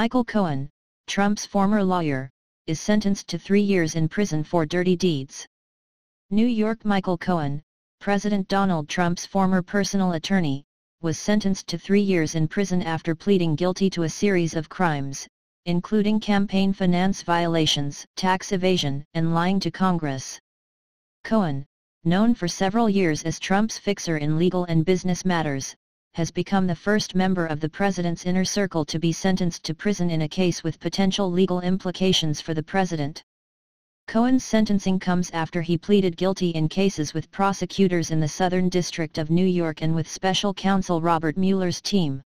Michael Cohen, Trump's former lawyer, is sentenced to 3 years in prison for dirty deeds. New York. Michael Cohen, President Donald Trump's former personal attorney, was sentenced to 3 years in prison after pleading guilty to a series of crimes, including campaign finance violations, tax evasion, and lying to Congress. Cohen, known for several years as Trump's fixer in legal and business matters, has become the first member of the president's inner circle to be sentenced to prison in a case with potential legal implications for the president. Cohen's sentencing comes after he pleaded guilty in cases with prosecutors in the Southern District of New York and with special counsel Robert Mueller's team.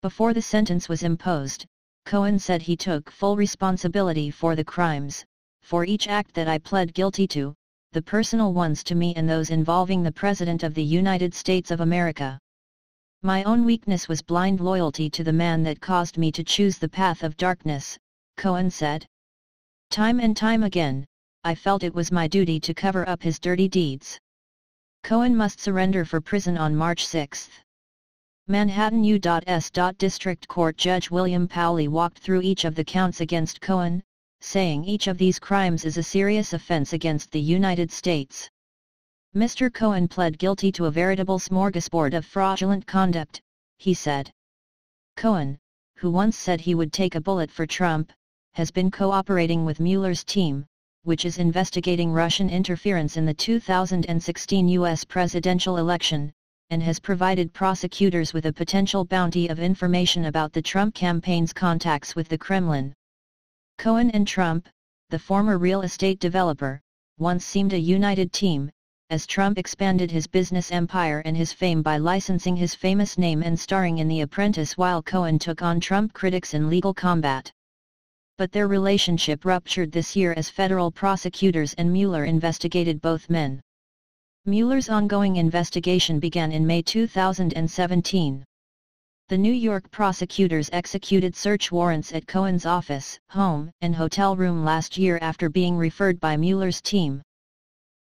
Before the sentence was imposed, Cohen said he took full responsibility for the crimes, for each act that I pled guilty to, the personal ones to me and those involving the President of the United States of America. My own weakness was blind loyalty to the man that caused me to choose the path of darkness, Cohen said. Time and time again, I felt it was my duty to cover up his dirty deeds. Cohen must surrender for prison on March 6. Manhattan U.S. District Court Judge William Pauley walked through each of the counts against Cohen, saying each of these crimes is a serious offense against the United States. Mr. Cohen pled guilty to a veritable smorgasbord of fraudulent conduct, he said. Cohen, who once said he would take a bullet for Trump, has been cooperating with Mueller's team, which is investigating Russian interference in the 2016 U.S. presidential election, and has provided prosecutors with a potential bounty of information about the Trump campaign's contacts with the Kremlin. Cohen and Trump, the former real estate developer, once seemed a united team, as Trump expanded his business empire and his fame by licensing his famous name and starring in The Apprentice, while Cohen took on Trump critics in legal combat. But their relationship ruptured this year as federal prosecutors and Mueller investigated both men. Mueller's ongoing investigation began in May 2017. The New York prosecutors executed search warrants at Cohen's office, home, and hotel room last year after being referred by Mueller's team.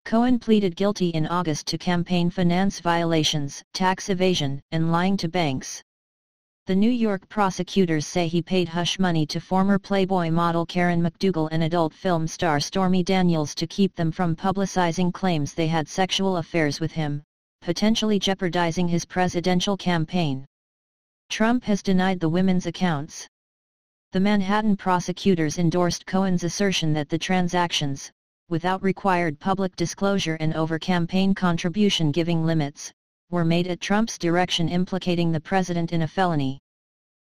Cohen pleaded guilty in August to campaign finance violations, tax evasion, and lying to banks. The New York prosecutors say he paid hush money to former Playboy model Karen McDougall and adult film star Stormy Daniels to keep them from publicizing claims they had sexual affairs with him, potentially jeopardizing his presidential campaign. Trump has denied the women's accounts. The Manhattan prosecutors endorsed Cohen's assertion that the transactions, without required public disclosure and over campaign contribution giving limits, were made at Trump's direction, implicating the president in a felony.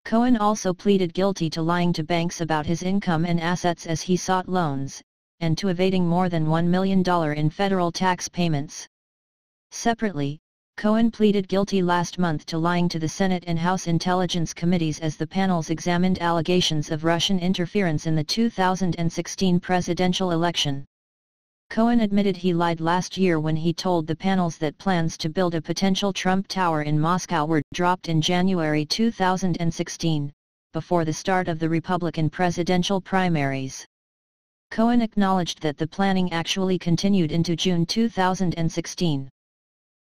Cohen also pleaded guilty to lying to banks about his income and assets as he sought loans, and to evading more than $1 million in federal tax payments. Separately, Cohen pleaded guilty last month to lying to the Senate and House Intelligence Committees as the panels examined allegations of Russian interference in the 2016 presidential election. Cohen admitted he lied last year when he told the panels that plans to build a potential Trump Tower in Moscow were dropped in January 2016, before the start of the Republican presidential primaries. Cohen acknowledged that the planning actually continued into June 2016.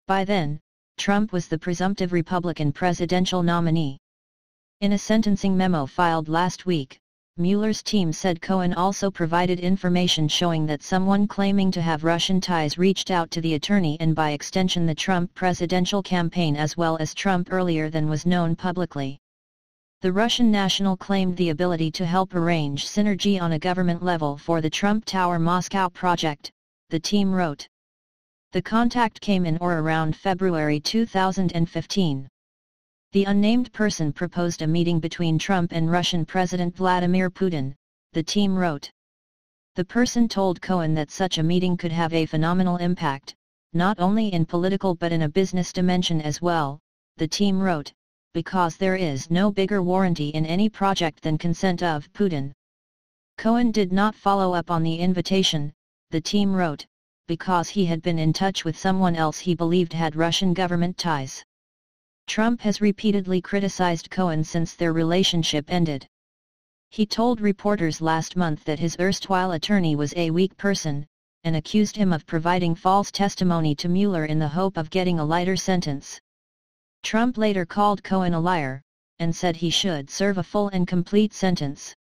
By then, Trump was the presumptive Republican presidential nominee. In a sentencing memo filed last week, Mueller's team said Cohen also provided information showing that someone claiming to have Russian ties reached out to the attorney and by extension the Trump presidential campaign as well as Trump earlier than was known publicly. The Russian national claimed the ability to help arrange synergy on a government level for the Trump Tower Moscow project, the team wrote. The contact came in or around February 2015. The unnamed person proposed a meeting between Trump and Russian President Vladimir Putin, the team wrote. The person told Cohen that such a meeting could have a phenomenal impact, not only in political but in a business dimension as well, the team wrote, because there is no bigger warranty in any project than consent of Putin. Cohen did not follow up on the invitation, the team wrote, because he had been in touch with someone else he believed had Russian government ties. Trump has repeatedly criticized Cohen since their relationship ended. He told reporters last month that his erstwhile attorney was a weak person, and accused him of providing false testimony to Mueller in the hope of getting a lighter sentence. Trump later called Cohen a liar, and said he should serve a full and complete sentence.